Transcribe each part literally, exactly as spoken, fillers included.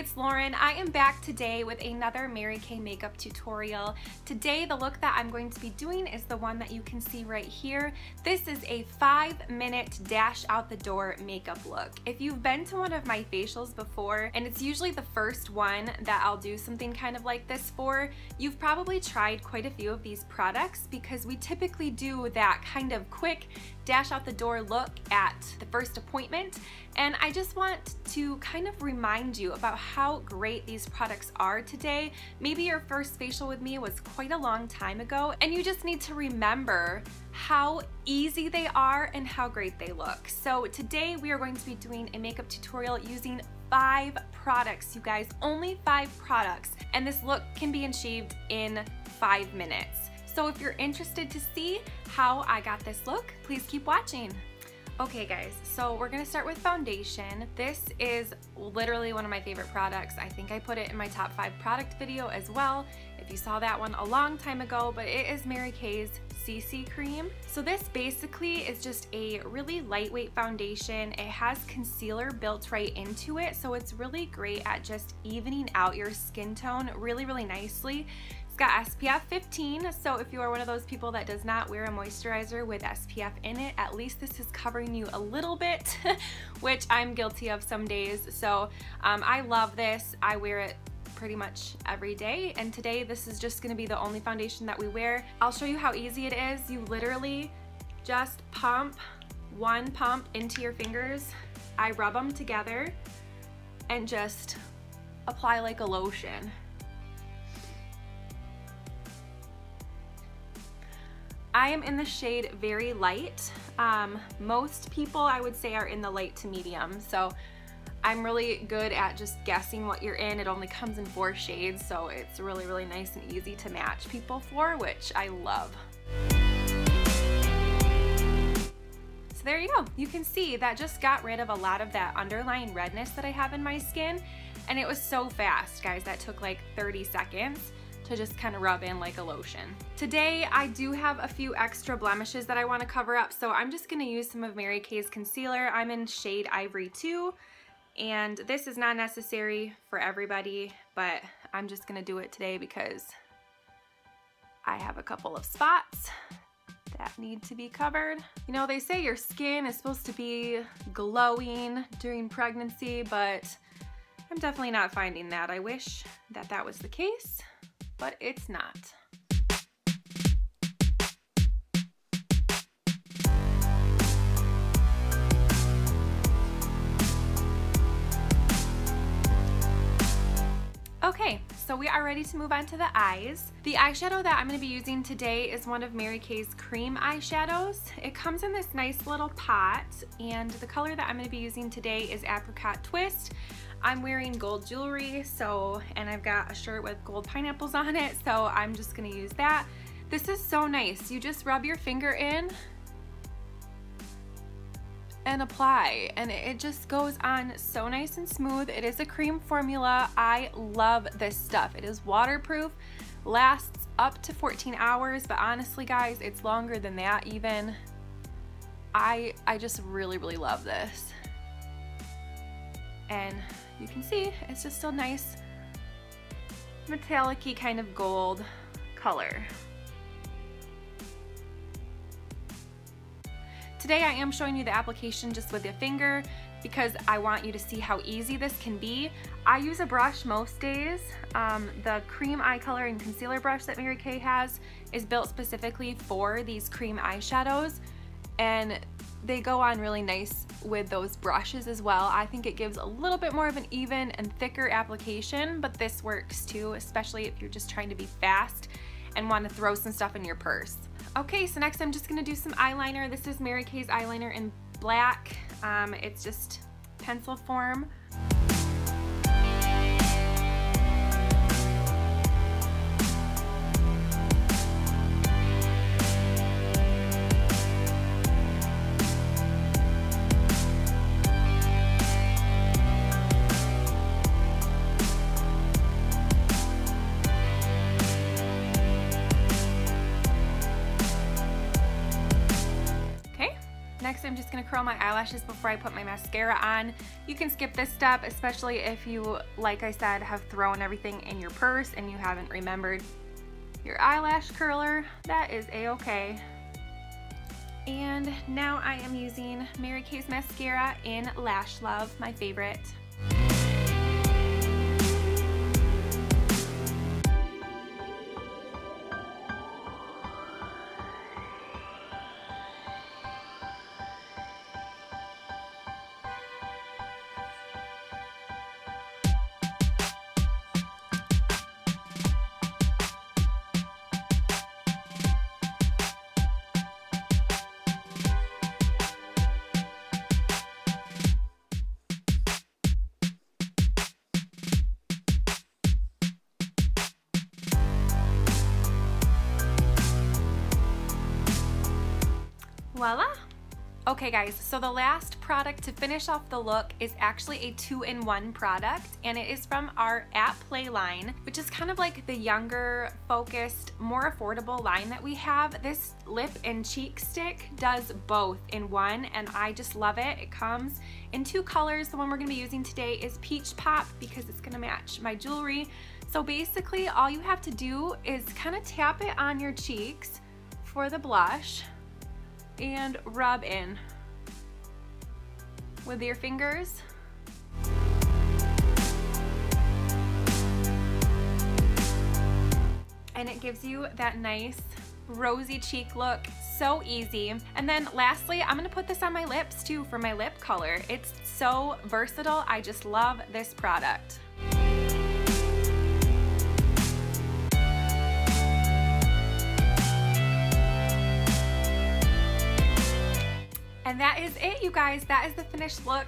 it's Lauren. I am back today with another Mary Kay makeup tutorial. Today the look that I'm going to be doing is the one that you can see right here. This is a five minute dash out the door makeup look. If you've been to one of my facials before, and it's usually the first one that I'll do something kind of like this for, you've probably tried quite a few of these products because we typically do that kind of quick dash out the door look at the first appointment. And I just want to kind of remind you about how great these products are today. Maybe your first facial with me was quite a long time ago, and you just need to remember how easy they are and how great they look. So today we are going to be doing a makeup tutorial using five products, you guys, only five products. And this look can be achieved in five minutes. So if you're interested to see how I got this look, please keep watching. Okay guys, so we're gonna start with foundation. This is literally one of my favorite products. I think I put it in my top five product video as well, if you saw that one a long time ago, but it is Mary Kay's C C Cream. So this basically is just a really lightweight foundation. It has concealer built right into it, so it's really great at just evening out your skin tone really, really nicely. Got S P F fifteen, so if you are one of those people that does not wear a moisturizer with S P F in it, at least this is covering you a little bit, which I'm guilty of some days. So um, I love this. I wear it pretty much every day, and today this is just going to be the only foundation that we wear. I'll show you how easy it is. You literally just pump one pump into your fingers. I rub them together and just apply like a lotion. I am in the shade Very Light. Um, most people, I would say, are in the light to medium, so I'm really good at just guessing what you're in. It only comes in four shades, so it's really, really nice and easy to match people for, which I love. So there you go. You can see that just got rid of a lot of that underlying redness that I have in my skin, and it was so fast, guys. That took like thirty seconds. To just kind of rub in like a lotion. Today I do have a few extra blemishes that I want to cover up, so I'm just going to use some of Mary Kay's concealer. I'm in shade Ivory two, and this is not necessary for everybody, but I'm just going to do it today because I have a couple of spots that need to be covered. You know, they say your skin is supposed to be glowing during pregnancy, but I'm definitely not finding that. I wish that that was the case, but it's not. Okay, so we are ready to move on to the eyes. The eyeshadow that I'm going to be using today is one of Mary Kay's cream eyeshadows. It comes in this nice little pot, and the color that I'm going to be using today is Apricot Twist. I'm wearing gold jewelry, so, and I've got a shirt with gold pineapples on it, so I'm just gonna use that. This is so nice. You just rub your finger in and apply, and it just goes on so nice and smooth. It is a cream formula. I love this stuff. It is waterproof, lasts up to fourteen hours, but honestly, guys, it's longer than that even. I, I just really, really love this. And you can see it's just a nice metallic-y kind of gold color. Today I am showing you the application just with a finger because I want you to see how easy this can be. I use a brush most days. Um, the cream eye color and concealer brush that Mary Kay has is built specifically for these cream eyeshadows, and they go on really nice with those brushes as well. I think it gives a little bit more of an even and thicker application, but this works too, especially if you're just trying to be fast and want to throw some stuff in your purse. Okay, so next I'm just going to do some eyeliner. This is Mary Kay's eyeliner in black. Um, it's just pencil form. Next, I'm just gonna curl my eyelashes before I put my mascara on. You can skip this step, especially if you, like I said, have thrown everything in your purse and you haven't remembered your eyelash curler. That is a-okay. And now I am using Mary Kay's mascara in Lash Love, my favorite. Voila! Okay guys, so the last product to finish off the look is actually a two in one product, and it is from our At Play line, which is kind of like the younger focused, more affordable line that we have. This lip and cheek stick does both in one, and I just love it. It comes in two colors. The one we're going to be using today is Peach Pop because it's going to match my jewelry. So basically all you have to do is kind of tap it on your cheeks for the blush and rub in with your fingers. And it gives you that nice rosy cheek look. So easy. And then lastly, I'm gonna put this on my lips too for my lip color. It's so versatile. I just love this product. And that is it, you guys. That is the finished look.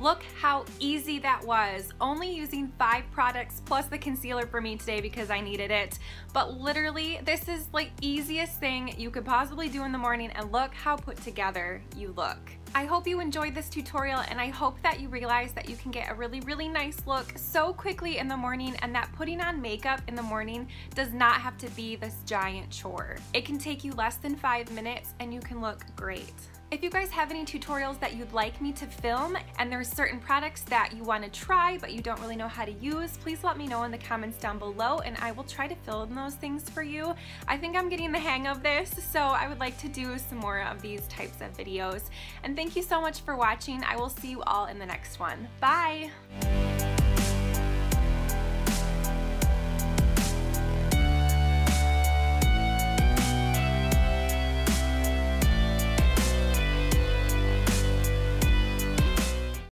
Look how easy that was. Only using five products plus the concealer for me today because I needed it. But literally, this is like easiest thing you could possibly do in the morning, and look how put together you look. I hope you enjoyed this tutorial, and I hope that you realize that you can get a really, really nice look so quickly in the morning, and that putting on makeup in the morning does not have to be this giant chore. It can take you less than five minutes and you can look great. If you guys have any tutorials that you'd like me to film, and there's certain products that you want to try but you don't really know how to use, please let me know in the comments down below and I will try to film those things for you. I think I'm getting the hang of this, so I would like to do some more of these types of videos. And thank you so much for watching. I will see you all in the next one. Bye!